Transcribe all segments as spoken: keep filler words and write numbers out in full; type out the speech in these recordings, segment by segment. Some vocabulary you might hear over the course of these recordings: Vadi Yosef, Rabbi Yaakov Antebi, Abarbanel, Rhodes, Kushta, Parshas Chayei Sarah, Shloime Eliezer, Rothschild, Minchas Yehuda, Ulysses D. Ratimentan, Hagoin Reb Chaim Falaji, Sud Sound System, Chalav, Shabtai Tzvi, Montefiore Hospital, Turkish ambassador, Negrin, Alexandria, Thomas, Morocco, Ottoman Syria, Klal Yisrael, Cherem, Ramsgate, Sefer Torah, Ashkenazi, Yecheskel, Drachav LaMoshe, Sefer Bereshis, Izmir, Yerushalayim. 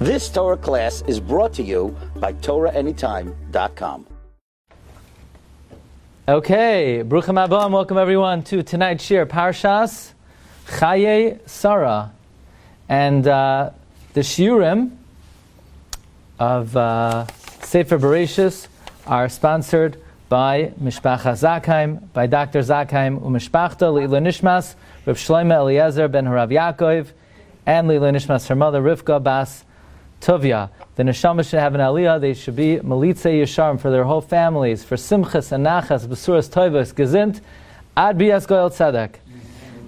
This Torah class is brought to you by Torah Anytime dot com. Okay, Bruchim Abam, welcome everyone to tonight's shir, Parshas Chayei Sarah. And uh, the shiurim of uh, Sefer Bereshis are sponsored by Mishpacha Zakheim, by Doctor Zakheim Umishpachta, Leila Nishmas, Reb Shloime Eliezer ben Harav Yaakov, and Leila Nishmas, her mother, Rivka Bas Tovia. The neshama should have an aliyah. They should be Melitzei Yesharim for their whole families, for Simchas and Nachas, Besuras Toivos, Gezint, Ad Bias Goyal Tzedek.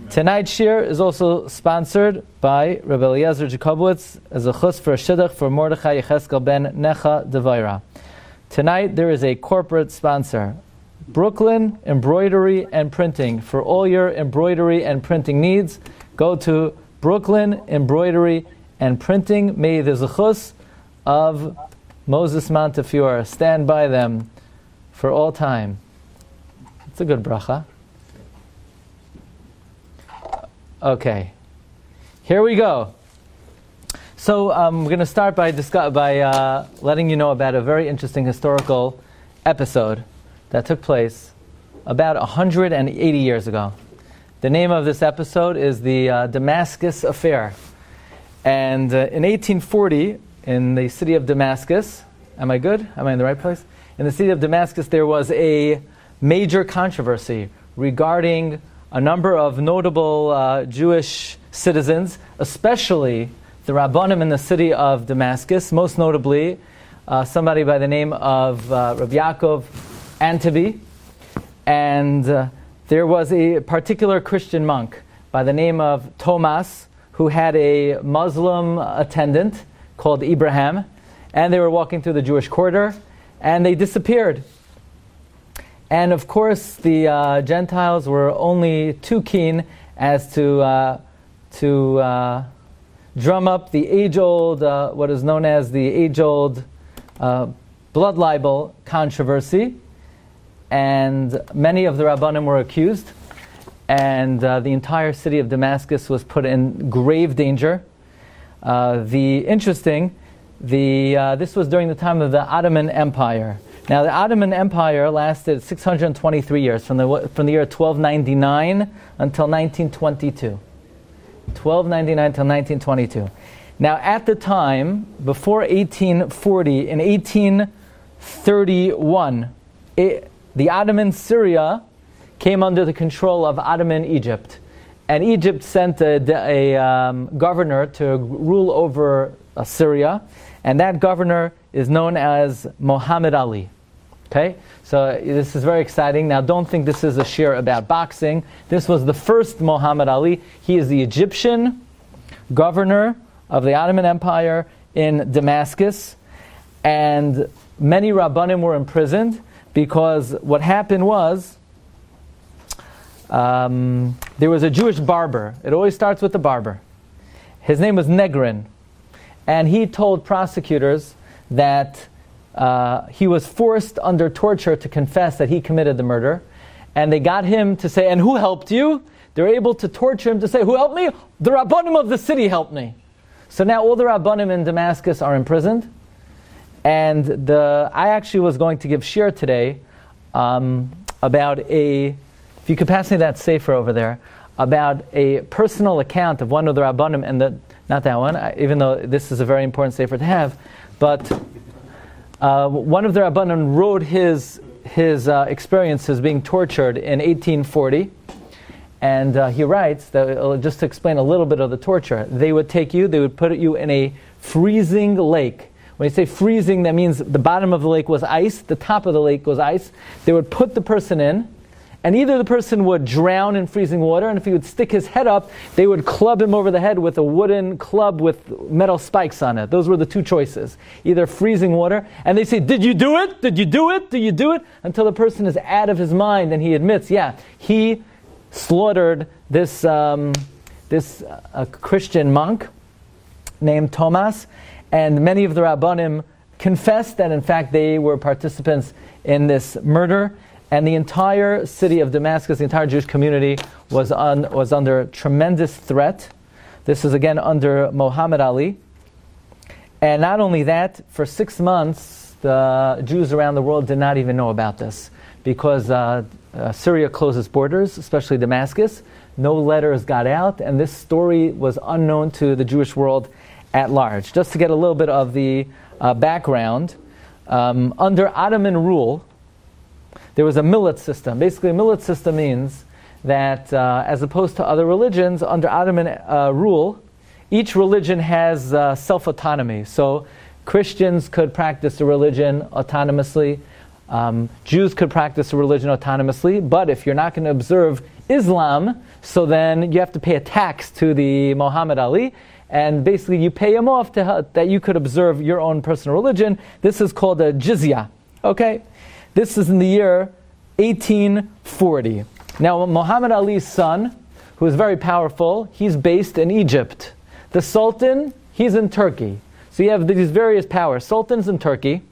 Tonight's shir is also sponsored by Rabbi Eliezer Jacobowitz as a chus for a shidduch for Mordechai Yecheskel ben Necha Devaira. Tonight there is a corporate sponsor, Brooklyn Embroidery and Printing. For all your embroidery and printing needs, go to Brooklyn Embroidery and Printing. May the zechus of Moses Montefiore stand by them for all time. It's a good bracha. Okay, here we go. So um, we're going to start by, by uh, letting you know about a very interesting historical episode that took place about one hundred eighty years ago. The name of this episode is the uh, Damascus Affair. And uh, in eighteen forty, in the city of Damascus, am I good? Am I in the right place? In the city of Damascus, there was a major controversy regarding a number of notable uh, Jewish citizens, especially the Rabbanim in the city of Damascus, most notably uh, somebody by the name of uh, Rabbi Yaakov Antebi. And uh, there was a particular Christian monk by the name of Thomas, who had a Muslim attendant called Ibrahim. And they were walking through the Jewish quarter, and they disappeared. And of course, the uh, Gentiles were only too keen as to uh, to uh, drum up the age-old, uh, what is known as the age-old uh, blood libel controversy. And many of the Rabbanim were accused. And uh, the entire city of Damascus was put in grave danger. Uh, the interesting, the, uh, this was during the time of the Ottoman Empire. Now, the Ottoman Empire lasted six hundred twenty-three years, from the, from the year twelve ninety-nine until nineteen twenty-two. twelve ninety-nine until nineteen twenty-two. Now, at the time, before eighteen forty, in eighteen thirty-one, it, the Ottoman Syria came under the control of Ottoman Egypt. And Egypt sent a, a um, governor to rule over uh, Syria, and that governor is known as Muhammad Ali. Okay, so this is very exciting. Now, don't think this is a shir about boxing. This was the first Muhammad Ali. He is the Egyptian governor of the Ottoman Empire in Damascus. And many Rabbanim were imprisoned because what happened was um, there was a Jewish barber. It always starts with the barber. His name was Negrin. And he told prosecutors that Uh, he was forced under torture to confess that he committed the murder. And they got him to say, and who helped you? They're able to torture him to say, who helped me? The Rabbanim of the city helped me. So now all the Rabbanim in Damascus are imprisoned. And the, I actually was going to give shir today um, about a, if you could pass me that sefer over there, about a personal account of one of the Rabbanim, and the, not that one, I, even though this is a very important sefer to have, but Uh, one of the Rabbanim wrote his, his uh, experiences being tortured in eighteen forty. And uh, he writes, that, uh, just to explain a little bit of the torture, they would take you, they would put you in a freezing lake. When you say freezing, that means the bottom of the lake was ice, the top of the lake was ice. They would put the person in, and either the person would drown in freezing water, and if he would stick his head up, they would club him over the head with a wooden club with metal spikes on it. Those were the two choices. Either freezing water, and they say, did you do it? Did you do it? Did you do it? Until the person is out of his mind and he admits, yeah, he slaughtered this, um, this uh, Christian monk named Thomas, and many of the Rabbanim confessed that in fact they were participants in this murder. And the entire city of Damascus, the entire Jewish community, was, un, was under tremendous threat. This is again under Muhammad Ali. And not only that, for six months, the Jews around the world did not even know about this, because uh, uh, Syria closed its borders, especially Damascus. No letters got out, and this story was unknown to the Jewish world at large. Just to get a little bit of the uh, background, um, under Ottoman rule, there was a millet system. Basically, a millet system means that, uh, as opposed to other religions, under Ottoman uh, rule, each religion has uh, self-autonomy. So Christians could practice the religion autonomously. Um, Jews could practice the religion autonomously. But if you're not going to observe Islam, so then you have to pay a tax to the Muhammad Ali. And basically you pay him off to help, that you could observe your own personal religion. This is called a jizya. Okay? This is in the year eighteen forty. Now, Muhammad Ali's son, who is very powerful, he's based in Egypt. The Sultan, he's in Turkey. So you have these various powers. Sultan's in Turkey.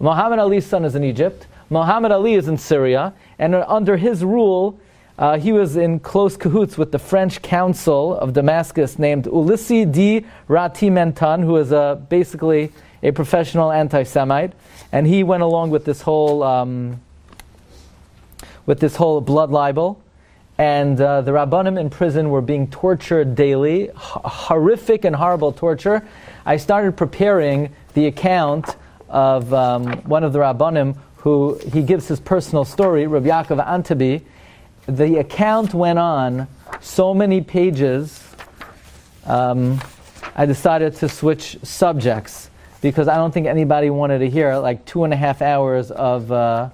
Muhammad Ali's son is in Egypt. Muhammad Ali is in Syria. And under his rule, uh, he was in close cahoots with the French consul of Damascus named Ulysses D. Ratimentan, who is a, basically a professional anti-Semite. And he went along with this whole, um, with this whole blood libel. And uh, the Rabbanim in prison were being tortured daily, h horrific and horrible torture. I started preparing the account of um, one of the Rabbanim who he gives his personal story, Rabbi Yaakov Antebi. The account went on so many pages, um, I decided to switch subjects because I don't think anybody wanted to hear like two and a half hours of uh,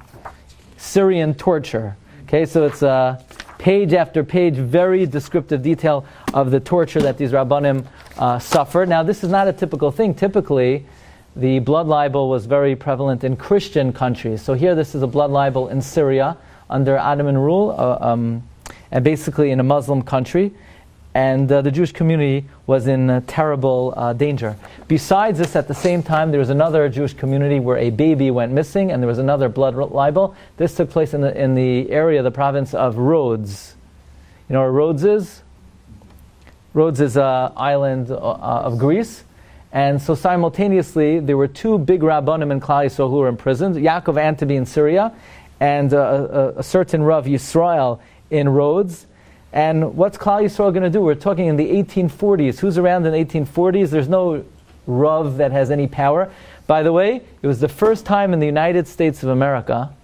Syrian torture. Okay, so it's a... Uh, page after page, very descriptive detail of the torture that these Rabbanim uh, suffered. Now, this is not a typical thing. Typically, the blood libel was very prevalent in Christian countries. So here, this is a blood libel in Syria under Ottoman rule, uh, um, and basically in a Muslim country. And uh, the Jewish community was in uh, terrible uh, danger. Besides this, at the same time, there was another Jewish community where a baby went missing, and there was another blood libel. This took place in the, in the area, the province of Rhodes. You know where Rhodes is? Rhodes is an island uh, of Greece. And so simultaneously, there were two big Rabbanim in Klal Yisrael who were imprisoned, Yaakov Antebi in Syria, and uh, a, a certain Rav Yisrael in Rhodes. And what's Klal Yisrael going to do? We're talking in the eighteen forties. Who's around in the eighteen forties? There's no Rav that has any power. By the way, it was the first time in the United States of America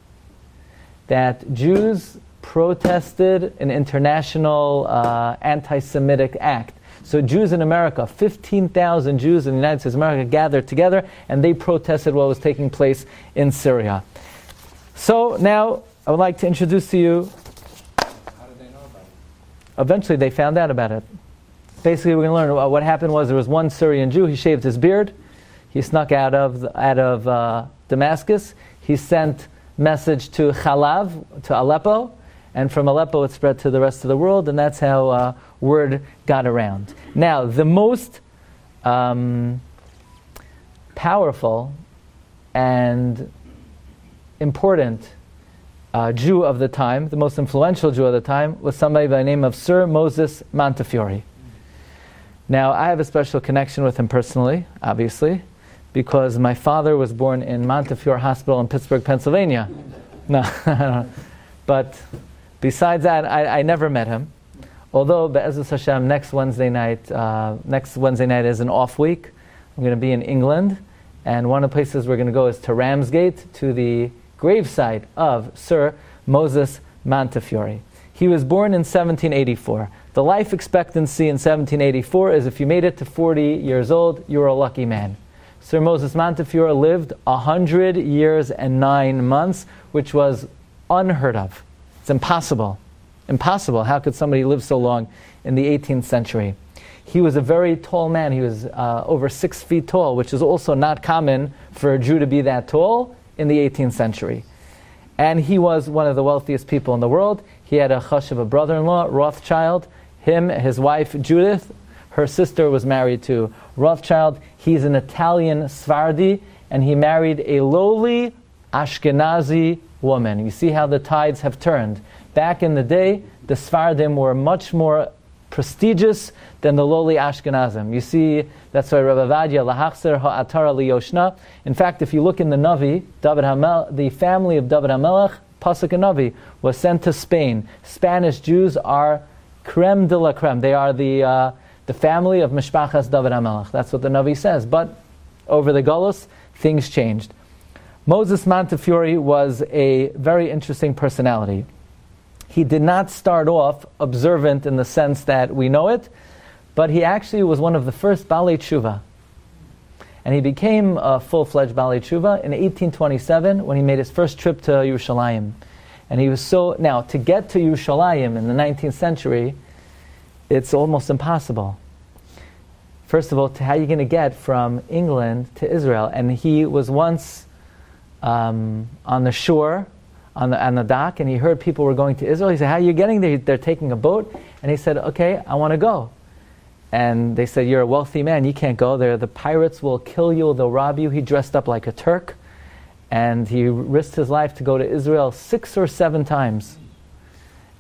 that Jews protested an international uh, anti-Semitic act. So Jews in America, fifteen thousand Jews in the United States of America gathered together, and they protested what was taking place in Syria. So now I would like to introduce to you... Eventually, they found out about it. Basically, we're going to learn what happened was there was one Syrian Jew. He shaved his beard. He snuck out of out of uh, Damascus. He sent message to Chalav, to Aleppo, and from Aleppo it spread to the rest of the world, and that's how uh, word got around. Now, the most um, powerful and important Uh, Jew of the time, the most influential Jew of the time, was somebody by the name of Sir Moses Montefiore. Now, I have a special connection with him personally, obviously, because my father was born in Montefiore Hospital in Pittsburgh, Pennsylvania. No, but besides that, I, I never met him. Although, Be'ezus Hashem, next Wednesday night, uh, next Wednesday night is an off week. I'm going to be in England, and one of the places we're going to go is to Ramsgate, to the gravesite of Sir Moses Montefiore. He was born in seventeen eighty-four. The life expectancy in seventeen eighty-four is if you made it to forty years old, you were a lucky man. Sir Moses Montefiore lived one hundred years and nine months, which was unheard of. It's impossible. Impossible. How could somebody live so long in the eighteenth century? He was a very tall man. He was uh, over six feet tall, which is also not common for a Jew to be that tall in the eighteenth century. And he was one of the wealthiest people in the world. He had a chush of a brother-in-law, Rothschild. Him, his wife, Judith, her sister was married to Rothschild. He's an Italian Sephardi, and he married a lowly Ashkenazi woman. You see how the tides have turned. Back in the day, the Sephardim were much more prestigious than the lowly Ashkenazim. You see, that's why Rabbi Vadia, Lahachser ha'atara liyoshna. In fact, if you look in the Navi, David HaMelech, the family of David HaMelech, Pasuk and Navi, was sent to Spain. Spanish Jews are creme de la creme. They are the uh, the family of Mishpachas David HaMelech. That's what the Navi says. But over the Golos, things changed. Moses Montefiore was a very interesting personality. He did not start off observant in the sense that we know it, but he actually was one of the first Balei Tshuva. And he became a full-fledged Balei Tshuva in eighteen twenty-seven when he made his first trip to Yerushalayim. And he was so... Now, to get to Yerushalayim in the nineteenth century, it's almost impossible. First of all, to how are you going to get from England to Israel? And he was once um, on the shore, on the, on the dock, and he heard people were going to Israel. He said, how are you getting there? They're taking a boat. And he said, okay, I want to go. And they said, you're a wealthy man, you can't go there. The pirates will kill you, they'll rob you. He dressed up like a Turk, and he risked his life to go to Israel six or seven times.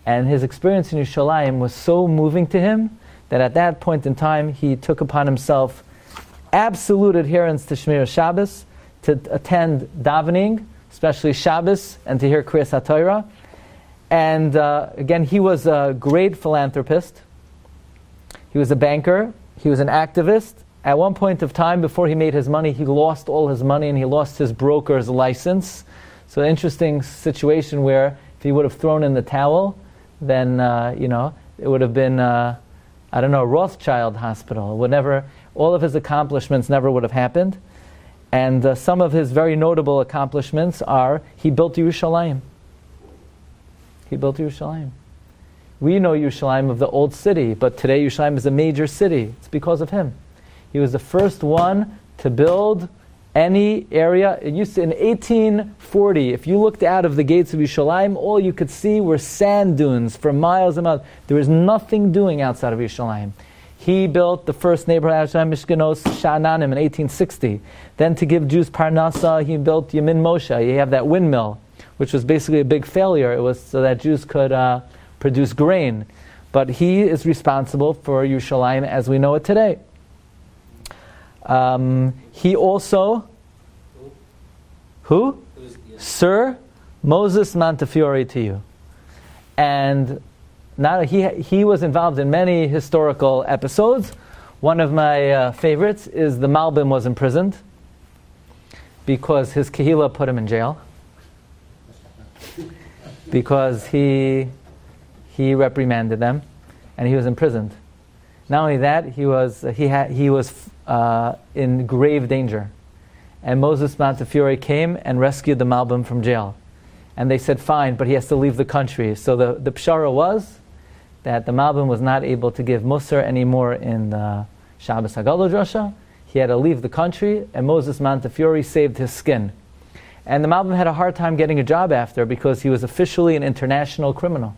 And his experience in Yerushalayim was so moving to him that at that point in time, he took upon himself absolute adherence to Shmir Shabbos, to attend davening, especially Shabbos, and to hear Kriyas HaTorah. And uh, again, he was a great philanthropist. He was a banker, he was an activist. At one point of time, before he made his money, he lost all his money and he lost his broker's license. So an interesting situation where if he would have thrown in the towel, then, uh, you know, it would have been, uh, I don't know, Rothschild Hospital. Whatever, all of his accomplishments never would have happened. And uh, some of his very notable accomplishments are, he built Yerushalayim. He built Yerushalayim. We know Yerushalayim of the old city, but today Yerushalayim is a major city. It's because of him. He was the first one to build any area. It used to, in eighteen forty, if you looked out of the gates of Yerushalayim, all you could see were sand dunes for miles and miles. There was nothing doing outside of Yerushalayim. He built the first neighborhood, Mishkanos Sha'ananim, in eighteen sixty. Then to give Jews Parnasa, he built Yamin Moshe. You have that windmill, which was basically a big failure. It was so that Jews could... Uh, produce grain, but he is responsible for Yerushalayim as we know it today. Um, he also, who? Who's, yeah. Sir Moses Montefiore to you. And not, he, he was involved in many historical episodes. One of my uh, favorites is the Malbim was imprisoned because his kahila put him in jail. Because he... He reprimanded them, and he was imprisoned. Not only that, he was, he had, he was uh, in grave danger. And Moses Montefiore came and rescued the Malbim from jail. And they said, fine, but he has to leave the country. So the, the pshara was that the Malbim was not able to give Musar anymore in the Shabbos Hagadol Drasha. He had to leave the country, and Moses Montefiore saved his skin. And the Malbim had a hard time getting a job after because he was officially an international criminal.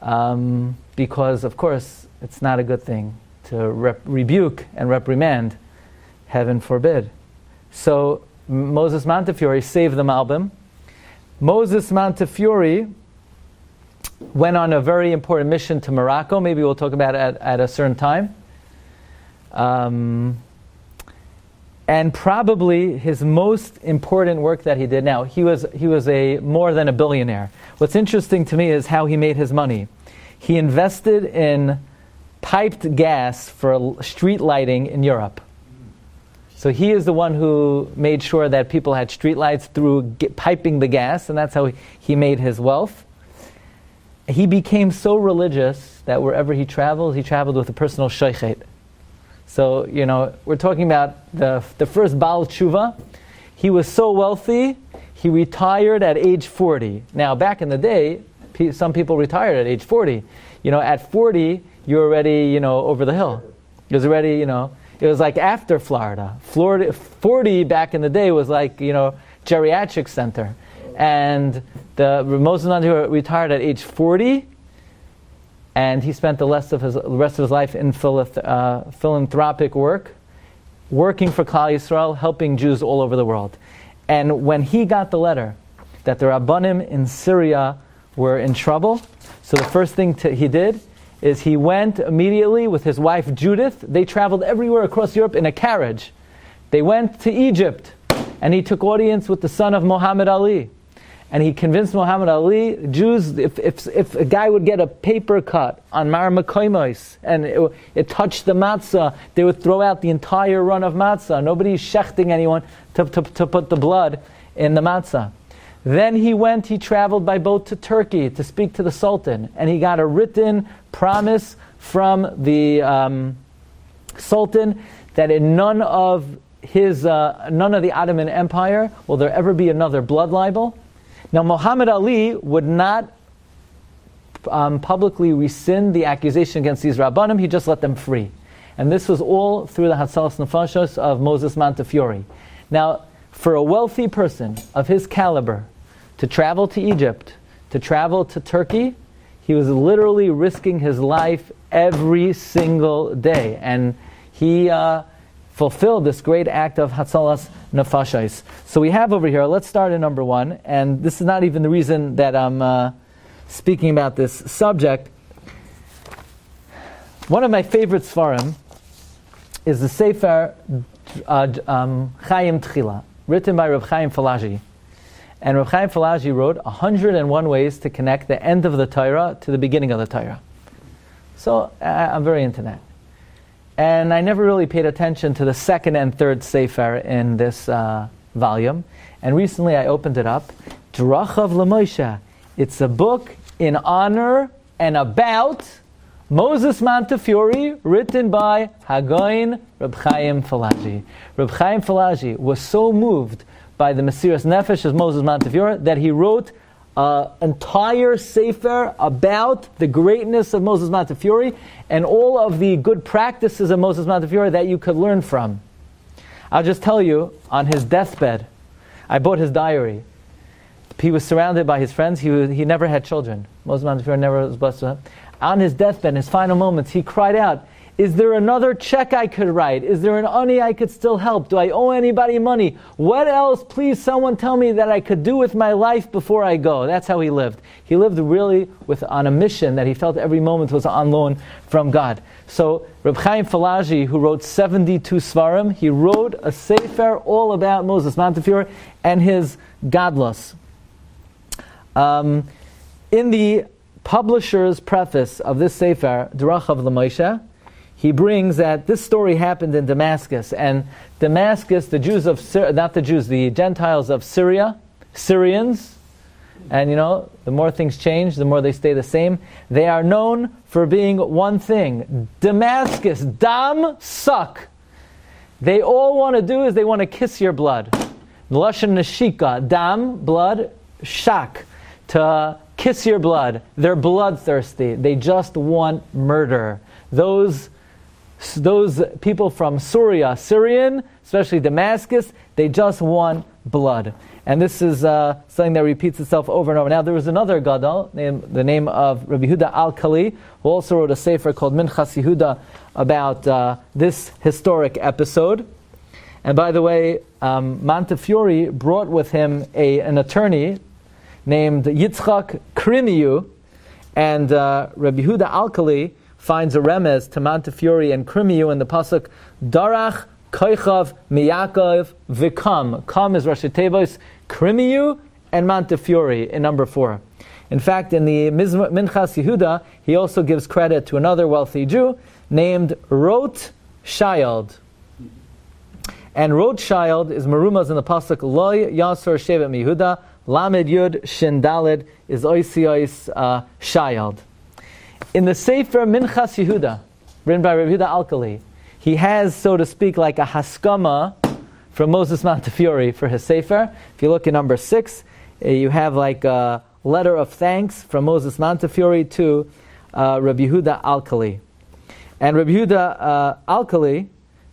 Um, because, of course, it's not a good thing to rep rebuke and reprimand, heaven forbid. So M Moses Montefiore saved the Malbim. Moses Montefiore went on a very important mission to Morocco. Maybe we'll talk about it at, at a certain time. Um, and probably his most important work that he did. Now, he was, he was a more than a billionaire. What's interesting to me is how he made his money. He invested in piped gas for street lighting in Europe. So he is the one who made sure that people had street lights through piping the gas, and that's how he, he made his wealth. He became so religious that wherever he traveled, he traveled with a personal sheikhet. So, you know, we're talking about the, the first Baal Tshuva. He was so wealthy, he retired at age forty. Now, back in the day, pe some people retired at age forty. You know, at forty, you're already, you know, over the hill. It was already, you know, it was like after Florida. Florida forty back in the day was like, you know, geriatric center. And the Moses Montefiore retired at age forty. And he spent the rest of his, the rest of his life in uh, philanthropic work, working for Klal Yisrael, helping Jews all over the world. And when he got the letter that the Rabbanim in Syria were in trouble, so the first thing to, he did is he went immediately with his wife Judith. They traveled everywhere across Europe in a carriage. They went to Egypt, and he took audience with the son of Muhammad Ali. And he convinced Muhammad Ali, Jews, if, if, if a guy would get a paper cut on Mar Makoimos, and it, it touched the matzah, they would throw out the entire run of matzah. Nobody's shechting anyone to, to, to put the blood in the matzah. Then he went, he traveled by boat to Turkey to speak to the Sultan, and he got a written promise from the um, Sultan that in none of his, uh, none of the Ottoman Empire will there ever be another blood libel. Now, Muhammad Ali would not um, publicly rescind the accusation against these Rabbanim. He just let them free. And this was all through the Hatzalas Nefashos of Moses Montefiore. Now, for a wealthy person of his caliber to travel to Egypt, to travel to Turkey, he was literally risking his life every single day. And he uh, fulfilled this great act of Hatzalas Nefashos. So we have over here, let's start at number one, and this is not even the reason that I'm uh, speaking about this subject. One of my favorite Sfarim is the Sefer uh, um, Chaim Tchila, written by Reb Chaim Falaji. And Reb Chaim Falaji wrote one hundred and one ways to connect the end of the Torah to the beginning of the Torah. So I, I'm very into that. And I never really paid attention to the second and third Sefer in this uh, volume. And recently I opened it up. Drachav LaMoshe. It's a book in honor and about Moses Montefiore, written by Hagoin Reb Chaim Falaji. Reb Chaim Falaji was so moved by the Mesiras Nefesh of Moses Montefiore that he wrote Uh, entire Sefer about the greatness of Moses Montefiore and all of the good practices of Moses Montefiore that you could learn from. I'll just tell you, on his deathbed, I bought his diary. He was surrounded by his friends. He, was, he never had children. Moses Montefiore never was blessed with him. On his deathbed, in his final moments, he cried out, "Is there another check I could write? Is there an ani I could still help? Do I owe anybody money? What else, please someone tell me that I could do with my life before I go?" That's how he lived. He lived really with, on a mission that he felt every moment was on loan from God. So Reb Chaim Falaji, who wrote seventy-two Svarim, he wrote a sefer all about Moses Montefiore and his Gadlus. Um, in the publisher's preface of this sefer, Derachav LaMoshe, he brings that this story happened in Damascus, and Damascus, the Jews of Syria, not the Jews, the Gentiles of Syria, Syrians, and you know, the more things change, the more they stay the same. They are known for being one thing. Damascus, dam suck. They all want to do is they want to kiss your blood. Lashon neshika, dam, blood, shak, to kiss your blood. They're bloodthirsty. They just want murder. Those Those people from Syria, Syrian, especially Damascus, they just want blood. And this is uh, something that repeats itself over and over. Now, there was another Gadol, named, the name of Rabbi Yehuda Alkalai, who also wrote a sefer called Minchas Yehuda about uh, this historic episode. And by the way, um, Montefiore brought with him a, an attorney named Yitzchak Krimiu, and uh, Rabbi Yehuda Alkalai finds a remez to Montefiore and Krimiu in the pasuk Darach Koichav Miyakov Vikam. Kam is Rashi Tevois, Krimiu and Montefiore in number four. In fact, in the Minchas Yehuda, he also gives credit to another wealthy Jew named Rothschild. And Rothschild is Merumas in the pasuk Loi Yasor Shevet Mihuda Lamed Yud Shin Daled is Oisiois uh, Shild. In the Sefer Minchas Yehuda, written by Rabbi Yehuda Alkalai, he has, so to speak, like a haskama from Moses Montefiore for his Sefer. If you look at number six, you have like a letter of thanks from Moses Montefiore to uh, Rabbi Yehuda Alkalai. And Rabbi Yehuda uh, Alkalai,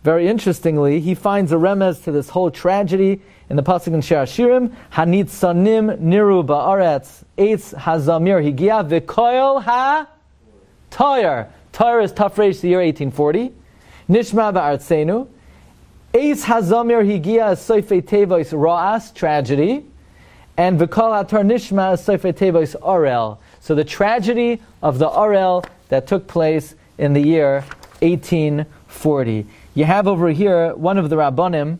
very interestingly, he finds a remez to this whole tragedy in the pasuk in Shir Hashirim, Hanitzanim niru ba'aretz eitz hazamir higia v'koil ha Tyre. Tyre is Tafresh, the year eighteen forty. Nishma ba'artsenu. Eis hazamir higia is soifei tevois ra'as, tragedy. And v'kol atar nishma is soifei tevois orel. So the tragedy of the orel that took place in the year eighteen forty. You have over here one of the Rabbanim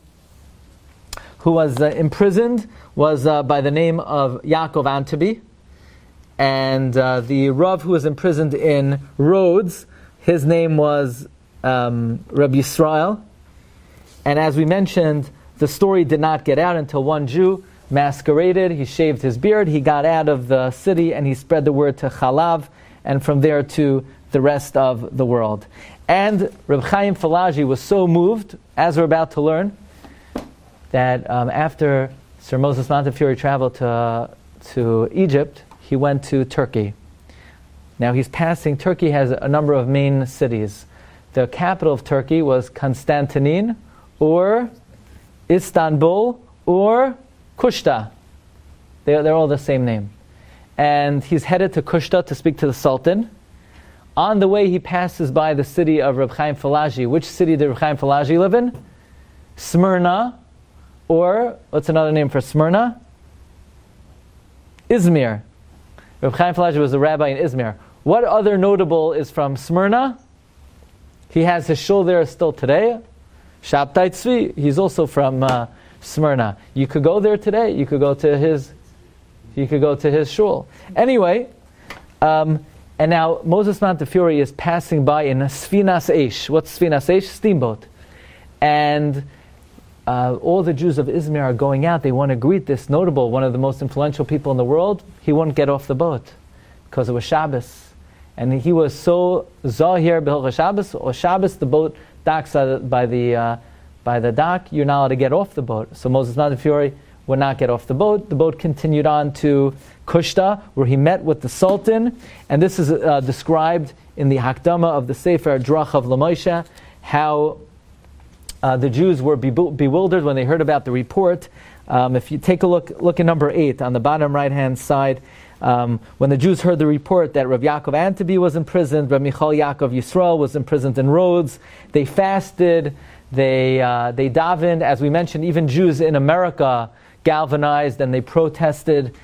who was uh, imprisoned, was uh, by the name of Yaakov Antebi. And uh, the Rav who was imprisoned in Rhodes, his name was um, Rabbi Yisrael. And as we mentioned, the story did not get out until one Jew masqueraded. He shaved his beard, he got out of the city, and he spread the word to Chalav, and from there to the rest of the world. And Reb Chaim Falaji was so moved, as we're about to learn, that um, after Sir Moses Montefiore traveled to, uh, to Egypt, he went to Turkey. Now he's passing, Turkey has a number of main cities. The capital of Turkey was Constantinople, or Istanbul, or Kushta. They're, they're all the same name. And he's headed to Kushta to speak to the Sultan. On the way, he passes by the city of Reb Chaim Falaji. Which city did Reb Chaim Falaji live in? Smyrna, or what's another name for Smyrna? Izmir. Reb Chaim Falaji was a rabbi in Izmir. What other notable is from Smyrna? He has his shul there still today. Shabtai Tzvi, he's also from uh, Smyrna. You could go there today. You could go to his You could go to his shul. Anyway, um, and now Moses Montefiore is passing by in a Sfinas Eish. What's Sfinas Eish? Steamboat. And uh, all the Jews of Izmir are going out. They want to greet this notable, one of the most influential people in the world. He won't get off the boat because it was Shabbos. And he was so Zahir B'Hilchos Shabbos, or Shabbos, the boat docks by the, uh, by the dock. You're not allowed to get off the boat. So Moses Montefiore would not get off the boat. The boat continued on to Kushta, where he met with the Sultan. And this is uh, described in the Hakdama of the Sefer Drachav L'Moshe, how uh, the Jews were be bewildered when they heard about the report. Um, if you take a look, look at number eight on the bottom right-hand side. Um, when the Jews heard the report that Rabbi Yaakov Antebi was imprisoned, Rabbi Michal Yaakov Yisrael was imprisoned in Rhodes, they fasted, they, uh, they davened. As we mentioned, even Jews in America galvanized and they protested,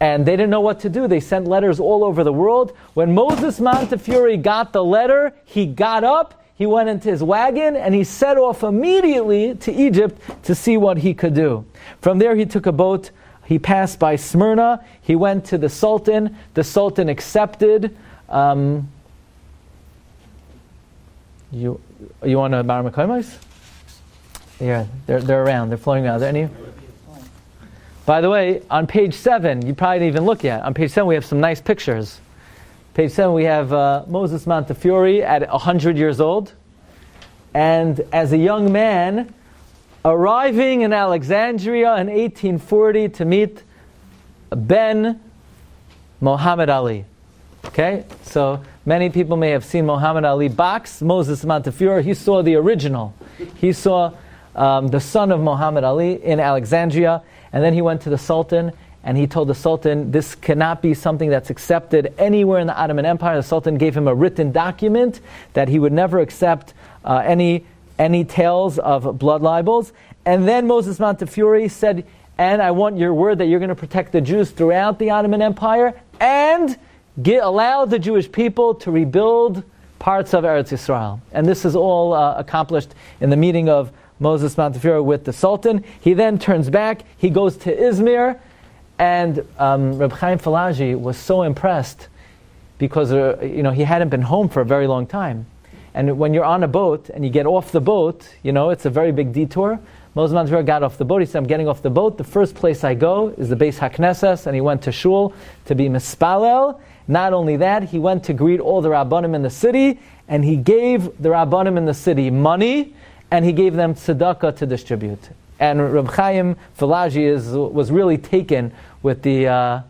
and they didn't know what to do. They sent letters all over the world. When Moses Montefiore got the letter, he got up, he went into his wagon, and he set off immediately to Egypt to see what he could do. From there he took a boat, he passed by Smyrna, he went to the Sultan, the Sultan accepted. Um, you you want to Bar Mekoimos? Yeah, they're, they're around, they're flowing around. Are there any? By the way, on page seven, you probably didn't even look yet. On page seven, we have some nice pictures. Page seven, we have uh, Moses Montefiore at one hundred years old. And as a young man, arriving in Alexandria in eighteen forty to meet Ben Muhammad Ali. Okay? So many people may have seen Muhammad Ali box. Moses Montefiore, he saw the original. He saw um, the son of Muhammad Ali in Alexandria. And then he went to the Sultan, and he told the Sultan, this cannot be something that's accepted anywhere in the Ottoman Empire. The Sultan gave him a written document that he would never accept uh, any, any tales of blood libels. And then Moses Montefiore said, and I want your word that you're going to protect the Jews throughout the Ottoman Empire, and get, allow the Jewish people to rebuild parts of Eretz Yisrael. And this is all uh, accomplished in the meeting of Moses Montefiore with the Sultan. He then turns back, he goes to Izmir, and um, Reb Chaim Falaji was so impressed because uh, you know, he hadn't been home for a very long time. And when you're on a boat and you get off the boat, you know, it's a very big detour. Moses Montefiore got off the boat, he said, I'm getting off the boat, the first place I go is the Beis HaKnesses, and he went to Shul to be Mispalel. Not only that, he went to greet all the Rabbanim in the city, and he gave the Rabbanim in the city money, and he gave them tzedakah to distribute. And Reb Chaim Falaji is, was really taken with the... Uh,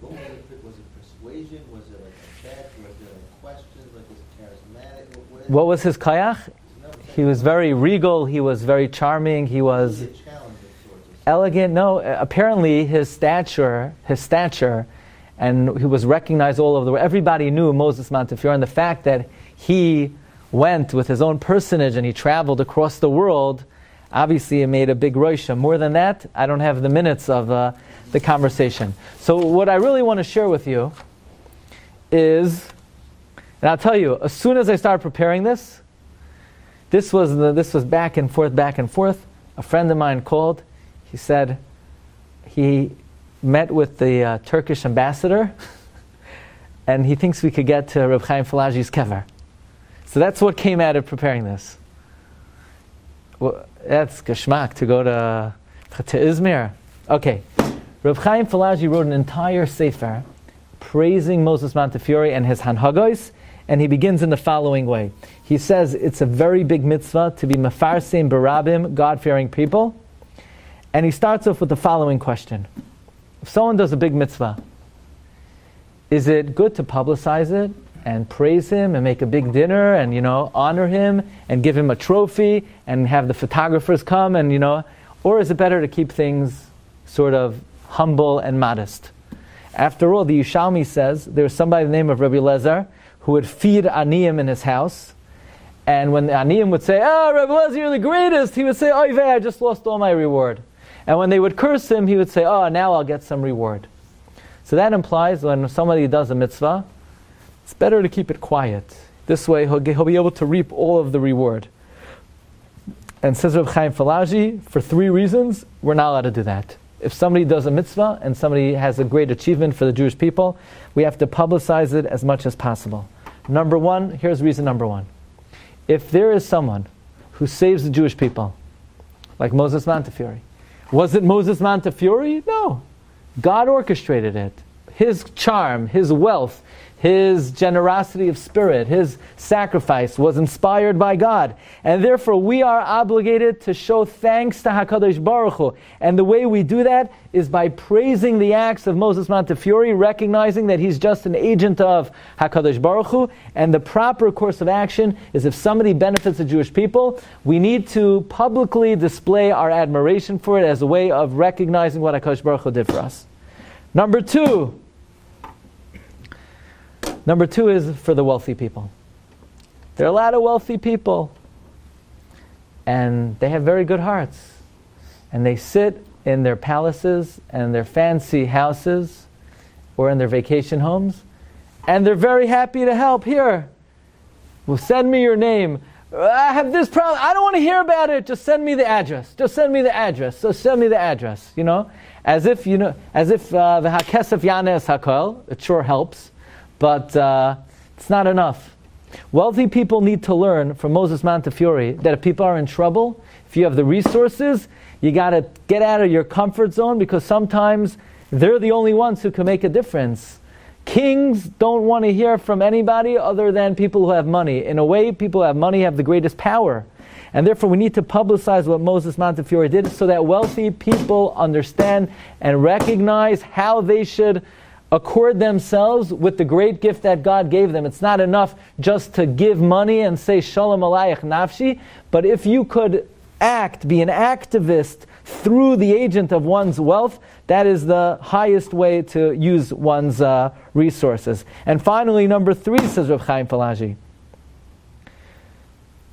what, what was, it, was it persuasion? Was it like a fact? Was it a question? Like, was it charismatic? What, what was his kayach? No, he was very regal. He was very charming. He was, was elegant. No, apparently his stature, his stature, and he was recognized all over the world. Everybody knew Moses Montefiore, and the fact that he went with his own personage and he traveled across the world, obviously it made a big roisha. More than that, I don't have the minutes of uh, the conversation. So what I really want to share with you is And I'll tell you, as soon as I started preparing this, this was, the, this was back and forth, back and forth. A friend of mine called. He said he met with the uh, Turkish ambassador, and he thinks we could get to Reb Chaim Falaji's kever. So that's what came out of preparing this. Well, that's geschmack to go to, to Izmir. Okay, Reb Chaim Falaji wrote an entire sefer praising Moses Montefiore and his hanhagos, and he begins in the following way. He says it's a very big mitzvah to be mefarsim barabim, God-fearing people, and he starts off with the following question. If someone does a big mitzvah, is it good to publicize it and praise him and make a big dinner and, you know, honor him and give him a trophy and have the photographers come and, you know, or is it better to keep things sort of humble and modest? After all, the Yushalmi says there was somebody by the name of Rabbi Lezer who would feed Aniyim in his house, and when the Aniyim would say, "Oh, Rabbi Lezer, you're the greatest," he would say, "Oy vey, I just lost all my reward." And when they would curse him, he would say, "Oh, now I'll get some reward." So that implies when somebody does a mitzvah, it's better to keep it quiet. This way he'll, get, he'll be able to reap all of the reward. And says Reb Chaim Falaji, for three reasons, we're not allowed to do that. If somebody does a mitzvah and somebody has a great achievement for the Jewish people, we have to publicize it as much as possible. Number one, here's reason number one. If there is someone who saves the Jewish people, like Moses Montefiore, was it Moses Montefiore? No. God orchestrated it. His charm, his wealth, his generosity of spirit, his sacrifice was inspired by God. And therefore we are obligated to show thanks to HaKadosh Baruch Hu. And the way we do that is by praising the acts of Moses Montefiore, recognizing that he's just an agent of HaKadosh Baruch Hu. And the proper course of action is if somebody benefits the Jewish people, we need to publicly display our admiration for it as a way of recognizing what HaKadosh Baruch Hu did for us. Number two, Number two is for the wealthy people. There are a lot of wealthy people, and they have very good hearts. And they sit in their palaces and their fancy houses or in their vacation homes, and they're very happy to help. Here, well, send me your name. I have this problem. I don't want to hear about it. Just send me the address. Just send me the address. So send me the address, you know? As if, you know, as if uh, the hakesef yanes hakol, it sure helps. But uh, it's not enough. Wealthy people need to learn from Moses Montefiore that if people are in trouble, if you have the resources, you got to get out of your comfort zone, because sometimes they're the only ones who can make a difference. Kings don't want to hear from anybody other than people who have money. In a way, people who have money have the greatest power. And therefore we need to publicize what Moses Montefiore did so that wealthy people understand and recognize how they should accord themselves with the great gift that God gave them. It's not enough just to give money and say, Shalom Aleich Nafshi, but if you could act, be an activist through the agent of one's wealth, that is the highest way to use one's uh, resources. And finally, number three, says Reb Chaim Falaji.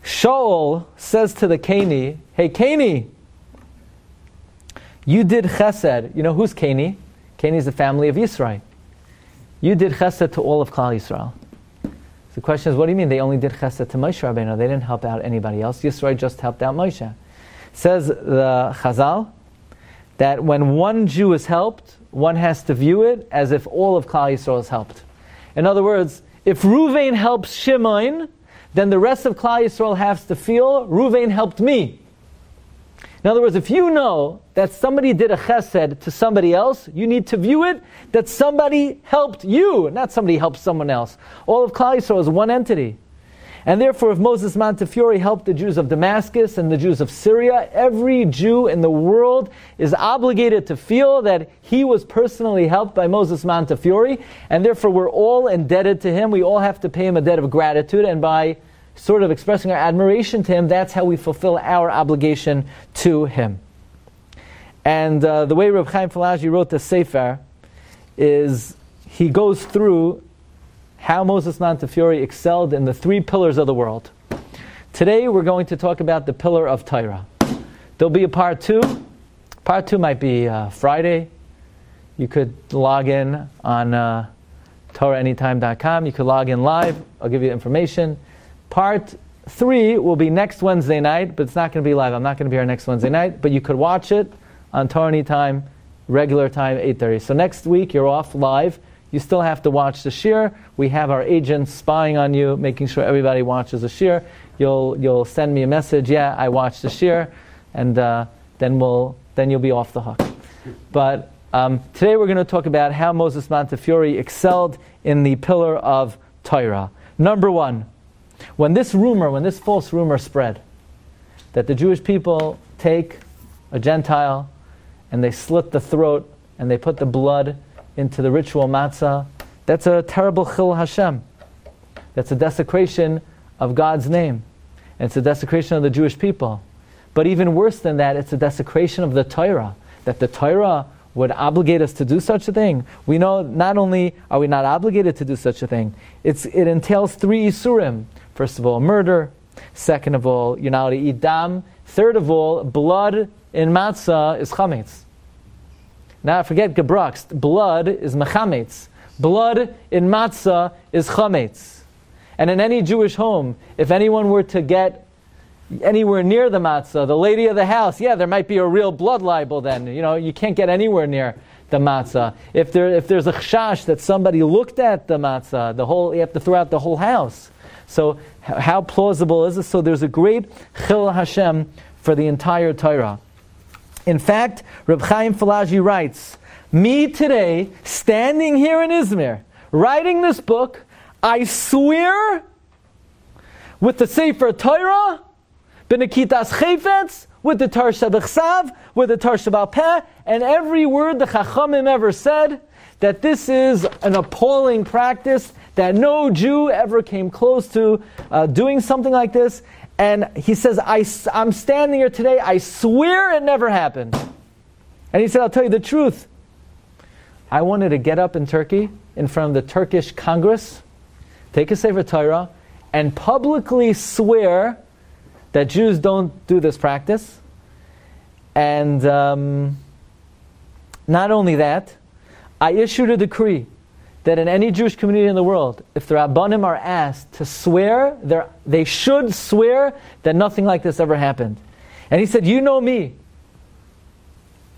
Shaul says to the Kaini, "Hey Kaini, you did chesed." You know who's Kaini? Kaini is the family of Yisrael. You did chesed to all of Klal Yisrael. The question is, what do you mean they only did chesed to Moshe Rabbeinu? They didn't help out anybody else. Yisrael just helped out Moshe. Says the Chazal that when one Jew is helped, one has to view it as if all of Klal Yisrael is helped. In other words, if Ruvain helps Shimon, then the rest of Klal Yisrael has to feel, Ruvain helped me. In other words, if you know that somebody did a chesed to somebody else, you need to view it that somebody helped you, not somebody helped someone else. All of Klal Yisrael is one entity. And therefore, if Moses Montefiore helped the Jews of Damascus and the Jews of Syria, every Jew in the world is obligated to feel that he was personally helped by Moses Montefiore, and therefore we're all indebted to him. We all have to pay him a debt of gratitude, and by sort of expressing our admiration to him, that's how we fulfill our obligation to him. And uh, the way Reb Chaim Falaji wrote the Sefer is he goes through how Moses Montefiore excelled in the three pillars of the world. Today we're going to talk about the pillar of Torah. There'll be a part two. Part two might be uh, Friday. You could log in on uh, Torah Anytime dot com. You can log in live. I'll give you information. Part three will be next Wednesday night, but it's not going to be live. I'm not going to be here next Wednesday night, but you could watch it on Torah Anytime, regular time, eight thirty. So next week, you're off live. You still have to watch the shir. We have our agents spying on you, making sure everybody watches the shir. You'll, you'll send me a message, yeah, I watched the shir, and uh, then, we'll, then you'll be off the hook. But um, today we're going to talk about how Moses Montefiore excelled in the pillar of Torah. Number one, when this rumor, when this false rumor spread, that the Jewish people take a Gentile and they slit the throat and they put the blood into the ritual matzah, that's a terrible chil Hashem. That's a desecration of God's name. And it's a desecration of the Jewish people. But even worse than that, it's a desecration of the Torah. That the Torah would obligate us to do such a thing. We know not only are we not obligated to do such a thing, it's, it entails three Isurim. First of all, murder. Second of all, you're not allowed to eat dam. Third of all, blood in matzah is chametz. Now forget gebracht. Blood is mechametz. Blood in matzah is chametz. And in any Jewish home, if anyone were to get anywhere near the matzah, the lady of the house, yeah, there might be a real blood libel then. You know, you can't get anywhere near the matzah. If there, if there's a chash that somebody looked at the matzah, the whole, you have to throw out the whole house. So how plausible is this? So there's a great chil Hashem for the entire Torah. In fact, Reb Chaim Falaji writes, me today, standing here in Izmir, writing this book, I swear with the Sefer Torah, B'nekitas Chayfetz, with the Tarsha D'Chsav, with the Tarsha Bal Peh, and every word the Chachamim ever said, that this is an appalling practice, that no Jew ever came close to uh, doing something like this. And he says, I, I'm standing here today, I swear it never happened. And he said, I'll tell you the truth. I wanted to get up in Turkey, in front of the Turkish Congress, take a Sefer Torah, and publicly swear that Jews don't do this practice. And um, not only that, I issued a decree that in any Jewish community in the world, if the Rabbanim are asked to swear, they should swear that nothing like this ever happened. And he said, you know me.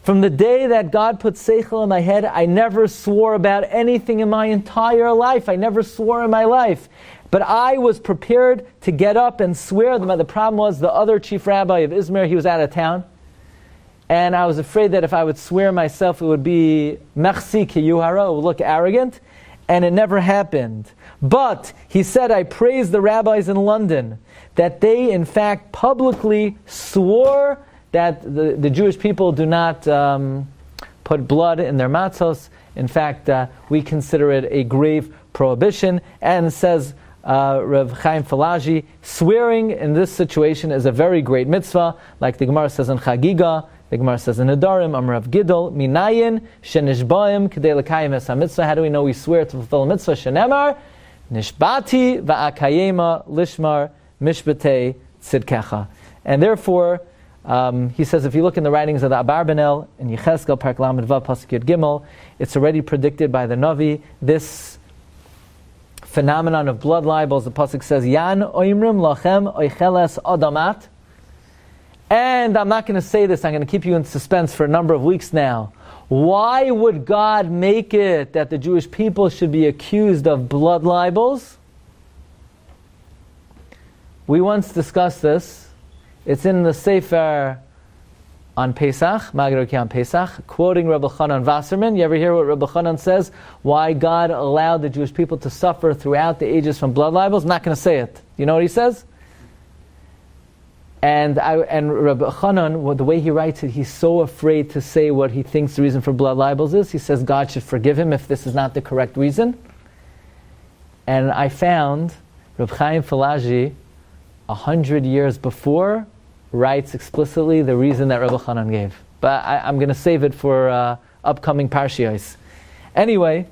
From the day that God put Seichel in my head, I never swore about anything in my entire life. I never swore in my life. But I was prepared to get up and swear. The problem was the other chief rabbi of Izmir, he was out of town. And I was afraid that if I would swear myself, it would be mechsi ki yuhara, it would look arrogant. And it never happened. But he said, I praise the rabbis in London that they, in fact, publicly swore that the, the Jewish people do not um, put blood in their matzos. In fact, uh, we consider it a grave prohibition. And says uh, Reb Chaim Falaji, swearing in this situation is a very great mitzvah, like the Gemara says in Chagiga. The Gemara says in Nedarim, Amrav Gidol, Minayin, Shenishbaim, Kedei L'Kayim Es HaMitzvah. How do we know we swear to fulfill a mitzvah? Shenemar, Nishbati Va'akayema Lishmar Mishbatei Tzidkecha. And therefore, um, he says, if you look in the writings of the Abarbanel, in Yecheskel, Parak Lamed Vav, Pasuk Yud Gimel, it's already predicted by the Navi, this phenomenon of blood libels. The Pasuk says, Yan Oimrim Lachem Oicheles Adamat. And I'm not going to say this, I'm going to keep you in suspense for a number of weeks now. Why would God make it that the Jewish people should be accused of blood libels? We once discussed this. It's in the Sefer on Pesach, Magid on Pesach, quoting Rabbi Chanan Wasserman. You ever hear what Rabbi Chanan says? Why God allowed the Jewish people to suffer throughout the ages from blood libels? I'm not going to say it. You know what he says? And, I, and Rabbi Chanan, well, the way he writes it, he's so afraid to say what he thinks the reason for blood libels is. He says God should forgive him if this is not the correct reason. And I found Reb Chaim Falaji, a hundred years before, writes explicitly the reason that Rabbi Chanan gave. But I, I'm going to save it for uh, upcoming Parshiyos. Anyway,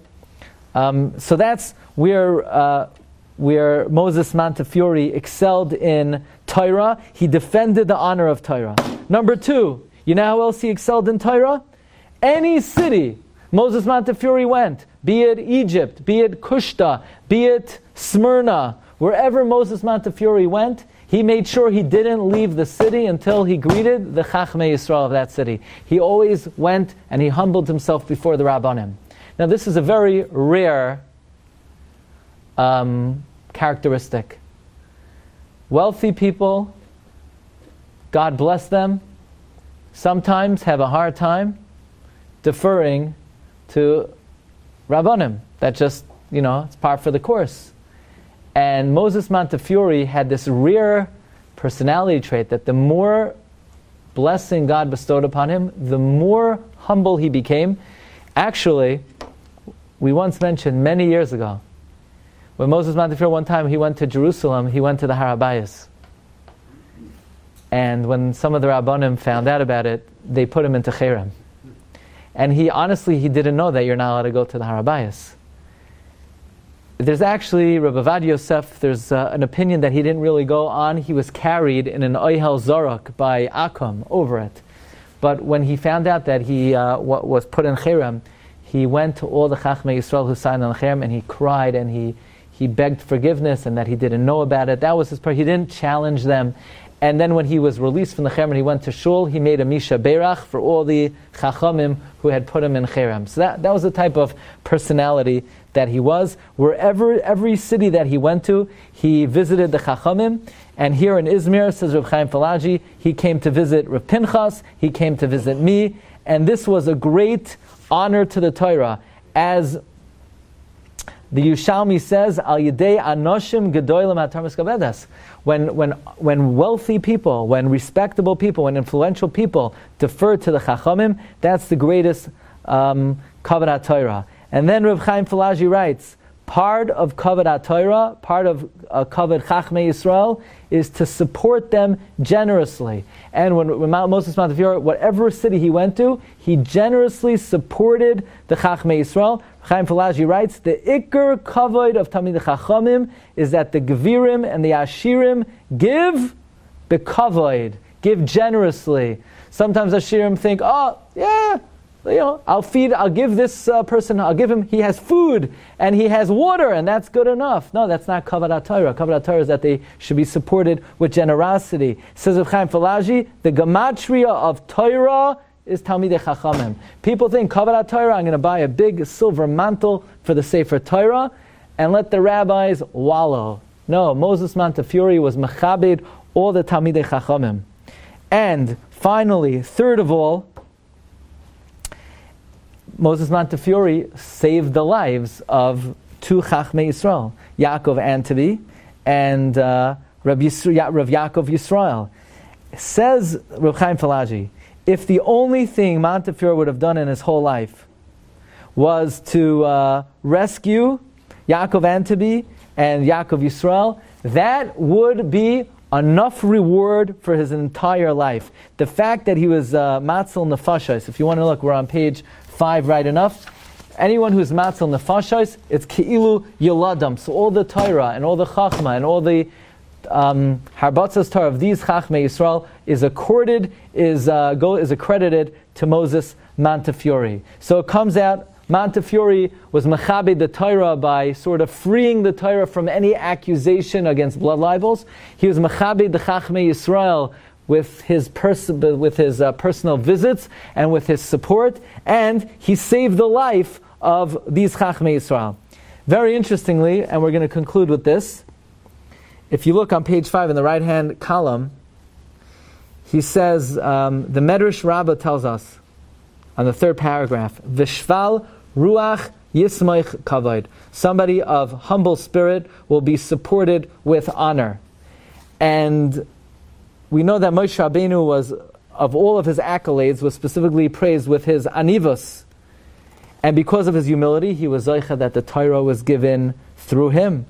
um, so that's where... Uh, where Moses Montefiore excelled in Torah. He defended the honor of Torah. Number two, you know how else he excelled in Torah? Any city Moses Montefiore went, be it Egypt, be it Kushta, be it Smyrna, wherever Moses Montefiore went, he made sure he didn't leave the city until he greeted the Chachmei Yisrael of that city. He always went and he humbled himself before the Rabbanim. Now this is a very rare um, characteristic. Wealthy people, God bless them, sometimes have a hard time deferring to Rabbanim. That just, you know, it's par for the course. And Moses Montefiore had this rare personality trait that the more blessing God bestowed upon him, the more humble he became. Actually, we once mentioned many years ago, when Moses Montefiore one time, he went to Jerusalem, he went to the Har Habayis. And when some of the Rabbanim found out about it, they put him into Cherem. And he honestly, he didn't know that you're not allowed to go to the Har Habayis. There's actually, Rabbi Vadi Yosef, there's uh, an opinion that he didn't really go on. He was carried in an Oihel Zorok by Akum over it. But when he found out that he uh, was put in Cherem, he went to all the Chachmei Yisrael who signed on Cherem and he cried and he, he begged forgiveness and that he didn't know about it. That was his part. He didn't challenge them. And then when he was released from the Cherem and he went to Shul, he made a Misha Berach for all the Chachamim who had put him in Cherem. So that, that was the type of personality that he was. Wherever, every city that he went to, he visited the Chachamim. And here in Izmir, says Reb Chaim Falaji, he came to visit Reb Pinchas, he came to visit me. And this was a great honor to the Torah. As the Yushalmi says, Al Yidei Anoshim Gedoylim HaTarmas Kabedas. When, when, when wealthy people, when respectable people, when influential people defer to the Chachamim, that's the greatest um, Kavod HaTorah. And then Reb Chaim Falaji writes, part of Kavod HaTorah, part of uh, Kavod Chachmei Yisrael, is to support them generously. And when, when Moses Montefiore, whatever city he went to, he generously supported the Chachmei Yisrael. Chaim Falaji writes, the Iker Kavod of Talmidei Chachamim is that the Gevirim and the Ashirim give the Kavod, give generously. Sometimes Ashirim think, oh, yeah, you know, I'll feed, I'll give this uh, person, I'll give him, he has food, and he has water, and that's good enough. No, that's not Kavod HaTorah. Kavod HaTorah is that they should be supported with generosity. Says of Chaim Falaji, the Gematria of Torah is Talmidei Chachamim. People think, Kavod HaTorah, I'm going to buy a big silver mantle for the Sefer Torah, and let the rabbis wallow. No, Moses Montefiore was mechabed all the Talmidei Chachamim. And finally, third of all, Moses Montefiore saved the lives of two Chachmei Yisrael, Yaakov Antebi and uh, Rav Yaakov Yisrael. Says Reb Chaim Falaji, if the only thing Montefiore would have done in his whole life was to uh, rescue Yaakov Antebi and Yaakov Yisrael, that would be enough reward for his entire life. The fact that he was uh, Matzel Nefashos, if you want to look, we're on page five, right enough. Anyone who's matzel nefashos, it's keilu yeladam. So all the Torah and all the chachma and all the um, harbatzas Torah of these Chachmei Yisrael is accorded, is uh, go is accredited to Moses Montefiore. So it comes out Montefiore was mechabed the Torah by sort of freeing the Torah from any accusation against blood libels. He was mechabed the Chachmei Yisrael with his, pers with his uh, personal visits and with his support, and he saved the life of these Chachmei Yisrael. Very interestingly, and we're going to conclude with this, if you look on page five in the right-hand column, he says, um, the Medrash Rabbah tells us, on the third paragraph, Vishval Ruach Yismoich Kavod. Somebody of humble spirit will be supported with honor. And we know that Moshe Rabbeinu was, of all of his accolades, was specifically praised with his anivus. And because of his humility, he was zoicha that the Torah was given through him.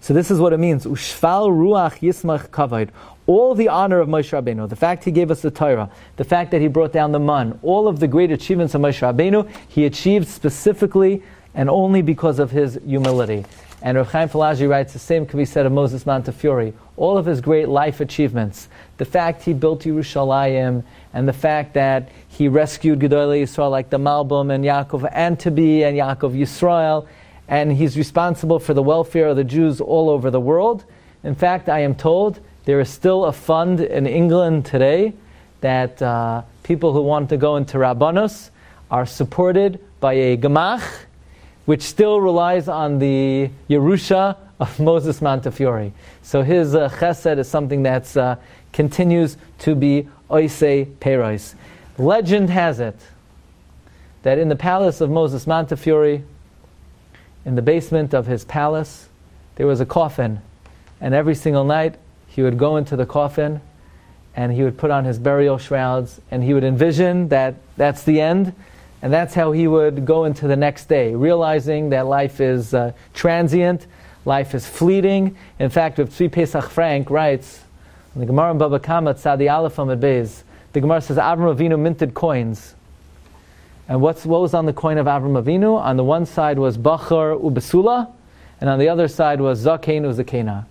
So this is what it means. Ushval ruach yismach kavod. All the honor of Moshe Rabbeinu, the fact he gave us the Torah, the fact that he brought down the man, all of the great achievements of Moshe Rabbeinu, he achieved specifically and only because of his humility. And Reb Chaim Falaji writes, the same can be said of Moses Montefiore. All of his great life achievements, the fact he built Yerushalayim, and the fact that he rescued Gedolei Yisrael like the Malbim and Yaakov Antebi and Yaakov Yisrael, and he's responsible for the welfare of the Jews all over the world. In fact, I am told there is still a fund in England today that uh, people who want to go into Rabbanos are supported by a gemach, which still relies on the Yerusha of Moses Montefiore. So his uh, chesed is something that uh, continues to be oisei peiros. Legend has it that in the palace of Moses Montefiore, in the basement of his palace, there was a coffin. And every single night, he would go into the coffin, and he would put on his burial shrouds, and he would envision that that's the end. And that's how he would go into the next day, realizing that life is uh, transient, life is fleeting. In fact, Rav Tzvi Pesach Frank writes, in the Gemara in Baba Kama, Tzadi Aleph Amud Beis, the Gemara says, Avram Avinu minted coins. And what's, what was on the coin of Avram Avinu? On the one side was Bachar Ubesula, and on the other side was Zakein Uzakena.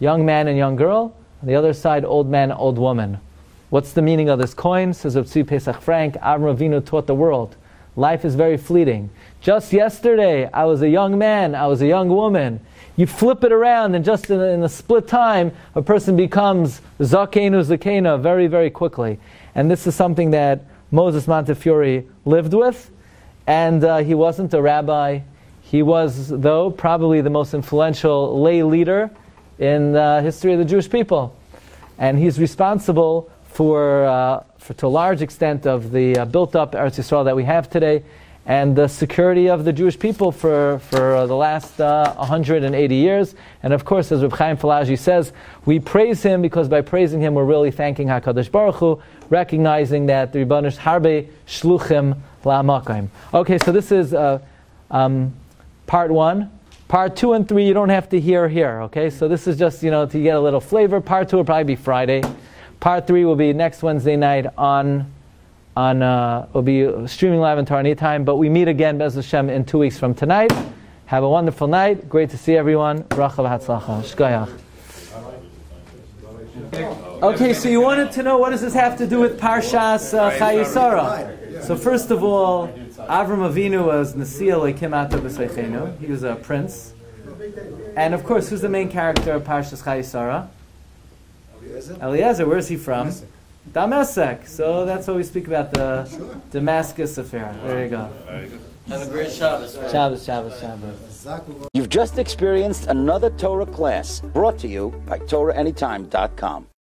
Young man and young girl, on the other side, old man, old woman. What's the meaning of this coin? Says Rav Tzvi Pesach Frank, Avram Avinu taught the world. Life is very fleeting. Just yesterday, I was a young man, I was a young woman. You flip it around, and just in a, in a split time, a person becomes Zakeinu Zakena very, very quickly. And this is something that Moses Montefiore lived with. And uh, he wasn't a rabbi. He was, though, probably the most influential lay leader in the history of the Jewish people. And he's responsible for, uh, for to a large extent, of the uh, built-up Eretz Yisrael that we have today, and the security of the Jewish people for, for uh, the last uh, one hundred eighty years. And of course, as Reb Chaim Falaji says, we praise him because by praising him, we're really thanking HaKadosh Baruch Hu, recognizing that the Ribbon is Harbe Shluchim La'amakayim. Okay, so this is uh, um, part one. Part two and three, you don't have to hear here, okay? So this is just, you know, to get a little flavor. Part two will probably be Friday. Part three will be next Wednesday night on, on uh, will be streaming live on Torah Any Time. But we meet again, Bez Hashem, in two weeks from tonight. Have a wonderful night. Great to see everyone. Bracha v'hatzlacha. Shkoyach. Okay, so you wanted to know, what does this have to do with Parshas uh, Chayei Sarah? So first of all, Avram Avinu was Nasiya Lekimato B'Seichenu. He was a prince. And of course, who's the main character of Parshas Chayei Sarah? Eliezer, where is he from? Damascus. So that's what we speak about, the sure. Damascus Affair. There you go. Have a great Shabbos. Shabbos, Shabbos, Shabbos. You've just experienced another Torah class brought to you by Torah Anytime dot com.